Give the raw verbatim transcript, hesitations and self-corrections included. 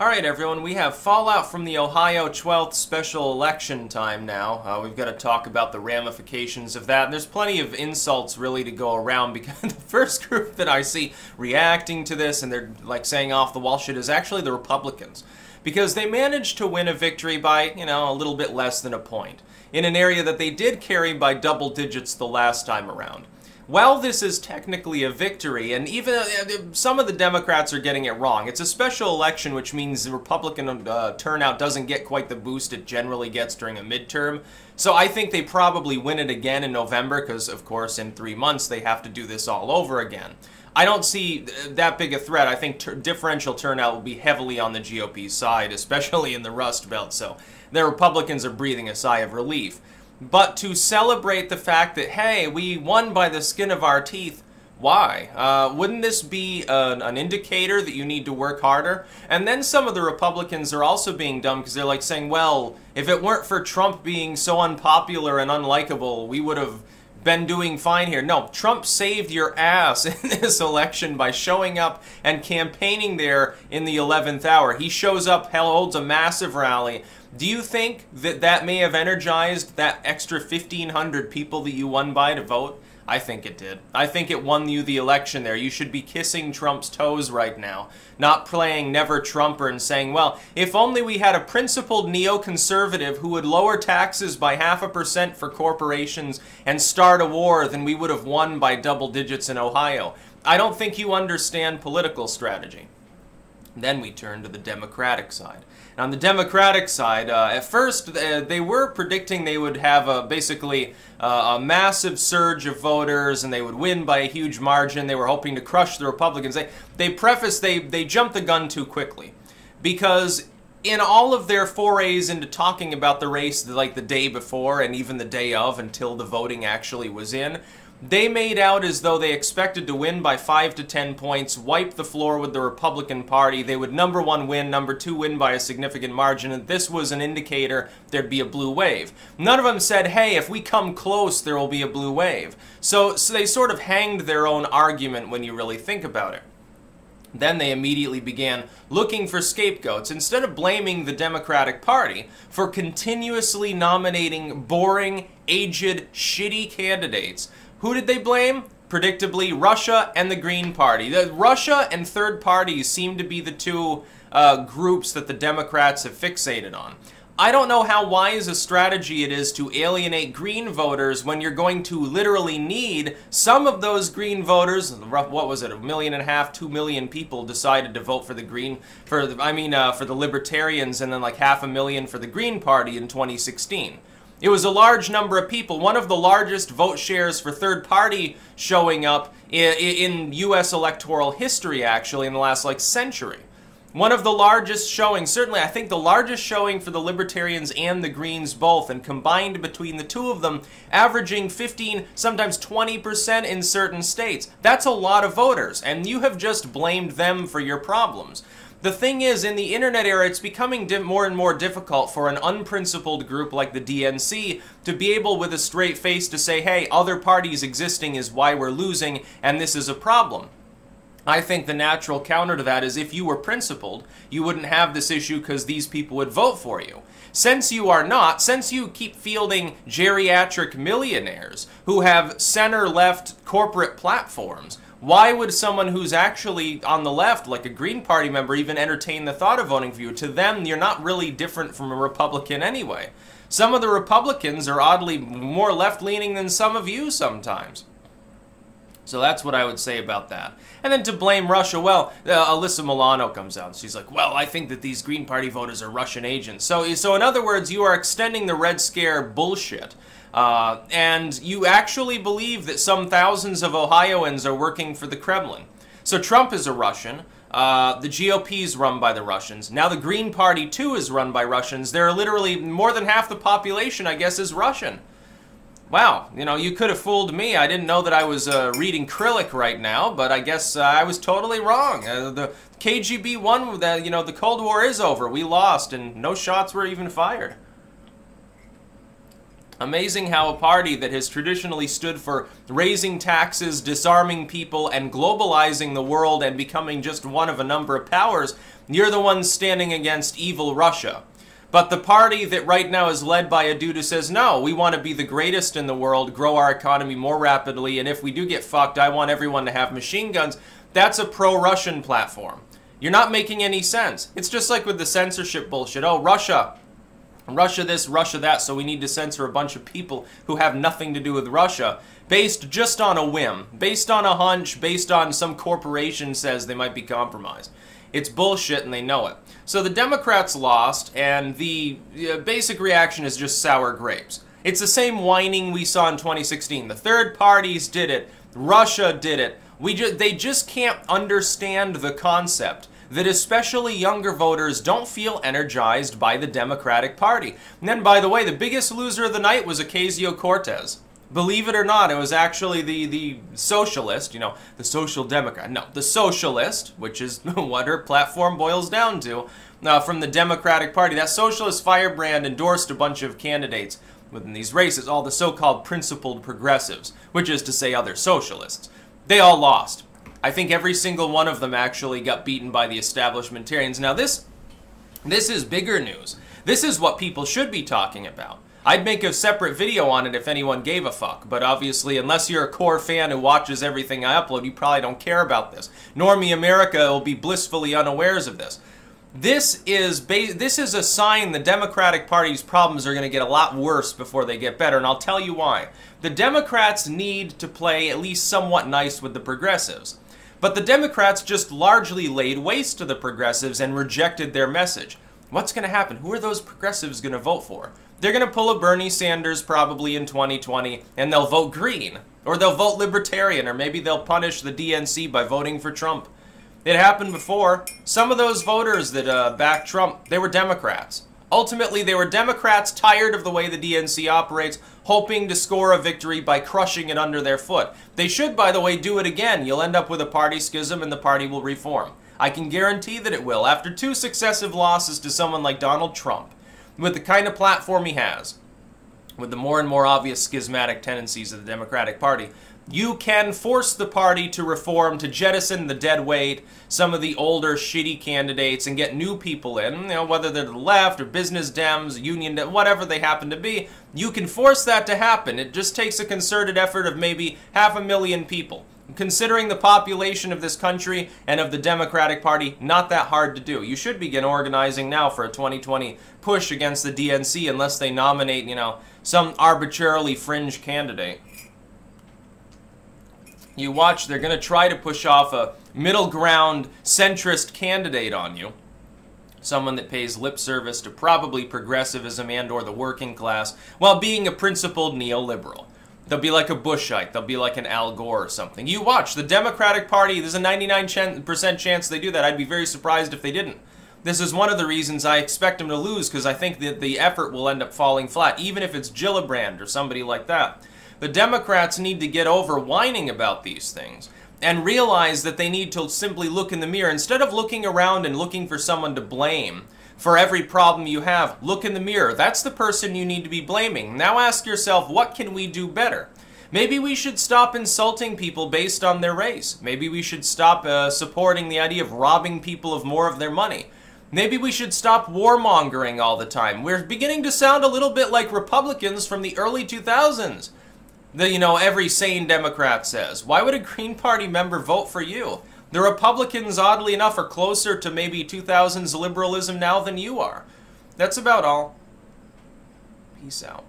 Alright everyone, we have fallout from the Ohio twelfth special election time now. Uh, we've got to talk about the ramifications of that. And there's plenty of insults really to go around, because the first group that I see reacting to this and they're like saying off the wall shit is actually the Republicans. Because they managed to win a victory by, you know, a little bit less than a point. In an area that they did carry by double digits the last time around. While this is technically a victory, and even some of the Democrats are getting it wrong, it's a special election, which means the Republican uh, turnout doesn't get quite the boost it generally gets during a midterm. So I think they probably win it again in November, because, of course, in three months they have to do this all over again. I don't see that big a threat. I think ter- differential turnout will be heavily on the G O P side, especially in the Rust Belt, so the Republicans are breathing a sigh of relief. But to celebrate the fact that, hey, we won by the skin of our teeth, why? Uh, wouldn't this be an, an indicator that you need to work harder? And then some of the Republicans are also being dumb, because they're like saying, well, if it weren't for Trump being so unpopular and unlikable, we would have been doing fine here. No, Trump saved your ass in this election by showing up and campaigning there in the eleventh hour. He shows up, holds a massive rally. Do you think that that may have energized that extra fifteen hundred people that you won by to vote? I think it did. I think it won you the election there. You should be kissing Trump's toes right now, not playing Never Trumper and saying, well, if only we had a principled neoconservative who would lower taxes by half a percent for corporations and start a war, then we would have won by double digits in Ohio. I don't think you understand political strategy. Then we turn to the Democratic side. And on the Democratic side, uh, at first uh, they were predicting they would have a, basically uh, a massive surge of voters and they would win by a huge margin. They were hoping to crush the Republicans. They, they prefaced, they, they jumped the gun too quickly, because in all of their forays into talking about the race like the day before and even the day of until the voting actually was in, they made out as though they expected to win by five to ten points, wipe the floor with the Republican Party. They would, number one, win, number two, win by a significant margin, and this was an indicator there'd be a blue wave. None of them said, hey, if we come close, there will be a blue wave. So, so they sort of hanged their own argument when you really think about it. Then they immediately began looking for scapegoats, instead of blaming the Democratic Party for continuously nominating boring, aged, shitty candidates. Who did they blame? Predictably, Russia and the Green Party. The, Russia and third parties seem to be the two uh, groups that the Democrats have fixated on. I don't know how wise a strategy it is to alienate Green voters when you're going to literally need some of those Green voters. What was it? A million and a half, two million people decided to vote for the Green, for the, I mean, uh, for the Libertarians, and then like half a million for the Green Party in twenty sixteen. It was a large number of people, one of the largest vote shares for third party showing up in, in U S electoral history, actually, in the last, like, century. One of the largest showings, certainly I think the largest showing for the Libertarians and the Greens both, and combined between the two of them, averaging fifteen, sometimes twenty percent in certain states. That's a lot of voters, and you have just blamed them for your problems. The thing is, in the internet era, it's becoming more and more difficult for an unprincipled group like the D N C to be able with a straight face to say, hey, other parties existing is why we're losing, and this is a problem. I think the natural counter to that is if you were principled, you wouldn't have this issue because these people would vote for you. Since you are not, since you keep fielding geriatric millionaires who have center-left corporate platforms, why would someone who's actually on the left, like a Green Party member, even entertain the thought of voting for you? To them, you're not really different from a Republican anyway. Some of the Republicans are oddly more left-leaning than some of you sometimes. So that's what I would say about that. And then to blame Russia, well, uh, Alyssa Milano comes out. She's like, well, I think that these Green Party voters are Russian agents. So, so in other words, you are extending the Red Scare bullshit. Uh, and you actually believe that some thousands of Ohioans are working for the Kremlin. So Trump is a Russian. Uh, the G O P is run by the Russians. Now the Green Party, too, is run by Russians. There are literally more than half the population, I guess, is Russian. Wow, you know, you could have fooled me. I didn't know that I was uh, reading Krillic right now, but I guess uh, I was totally wrong. Uh, the K G B won, the, you know, the Cold War is over. We lost, and no shots were even fired. Amazing how a party that has traditionally stood for raising taxes, disarming people, and globalizing the world and becoming just one of a number of powers, you're the one standing against evil Russia. But the party that right now is led by a dude who says, no, we want to be the greatest in the world, grow our economy more rapidly, and if we do get fucked, I want everyone to have machine guns, that's a pro-Russian platform. You're not making any sense. It's just like with the censorship bullshit. Oh, Russia. Russia this, Russia that, so we need to censor a bunch of people who have nothing to do with Russia, based just on a whim, based on a hunch, based on some corporation says they might be compromised. It's bullshit and they know it. So the Democrats lost, and the uh, basic reaction is just sour grapes. It's the same whining we saw in twenty sixteen. The third parties did it. Russia did it. We ju- they just can't understand the concept that especially younger voters don't feel energized by the Democratic Party. And then, by the way, the biggest loser of the night was Ocasio-Cortez. Believe it or not, it was actually the, the socialist, you know, the social democrat, no, the socialist, which is what her platform boils down to, uh, from the Democratic Party. That socialist firebrand endorsed a bunch of candidates within these races, all the so-called principled progressives, which is to say other socialists. They all lost. I think every single one of them actually got beaten by the establishmentarians. Now this, this is bigger news. This is what people should be talking about. I'd make a separate video on it if anyone gave a fuck, but obviously, unless you're a core fan who watches everything I upload, you probably don't care about this. Normie America will be blissfully unawares of this. This is, ba this is a sign the Democratic Party's problems are going to get a lot worse before they get better, and I'll tell you why. The Democrats need to play at least somewhat nice with the progressives. But the Democrats just largely laid waste to the progressives and rejected their message. What's going to happen? Who are those progressives going to vote for? They're going to pull a Bernie Sanders probably in twenty twenty, and they'll vote green, or they'll vote libertarian, or maybe they'll punish the D N C by voting for Trump. It happened before. Some of those voters that uh, backed Trump, they were Democrats. Ultimately, they were Democrats tired of the way the D N C operates, hoping to score a victory by crushing it under their foot. They should, by the way, do it again. You'll end up with a party schism, and the party will reform. I can guarantee that it will, after two successive losses to someone like Donald Trump, with the kind of platform he has, with the more and more obvious schismatic tendencies of the Democratic Party. You can force the party to reform, to jettison the dead weight, some of the older, shitty candidates, and get new people in, you know, whether they're to the left or business Dems, union Dems, whatever they happen to be. You can force that to happen. It just takes a concerted effort of maybe half a million people. Considering the population of this country and of the Democratic Party, not that hard to do. You should begin organizing now for a twenty twenty push against the D N C unless they nominate, you know, some arbitrarily fringe candidate. You watch, they're going to try to push off a middle ground centrist candidate on you. Someone that pays lip service to probably progressivism and or the working class while being a principled neoliberal. They'll be like a Bushite. They'll be like an Al Gore or something. You watch. The Democratic Party, there's a ninety-nine percent chance they do that. I'd be very surprised if they didn't. This is one of the reasons I expect them to lose, because I think that the effort will end up falling flat, even if it's Gillibrand or somebody like that. The Democrats need to get over whining about these things and realize that they need to simply look in the mirror. Instead of looking around and looking for someone to blame for every problem you have, look in the mirror. That's the person you need to be blaming. Now ask yourself, what can we do better? Maybe we should stop insulting people based on their race. Maybe we should stop uh, supporting the idea of robbing people of more of their money. Maybe we should stop warmongering all the time. We're beginning to sound a little bit like Republicans from the early two thousands. The, you know, every sane Democrat says, why would a Green Party member vote for you? The Republicans, oddly enough, are closer to maybe two thousands liberalism now than you are. That's about all. Peace out.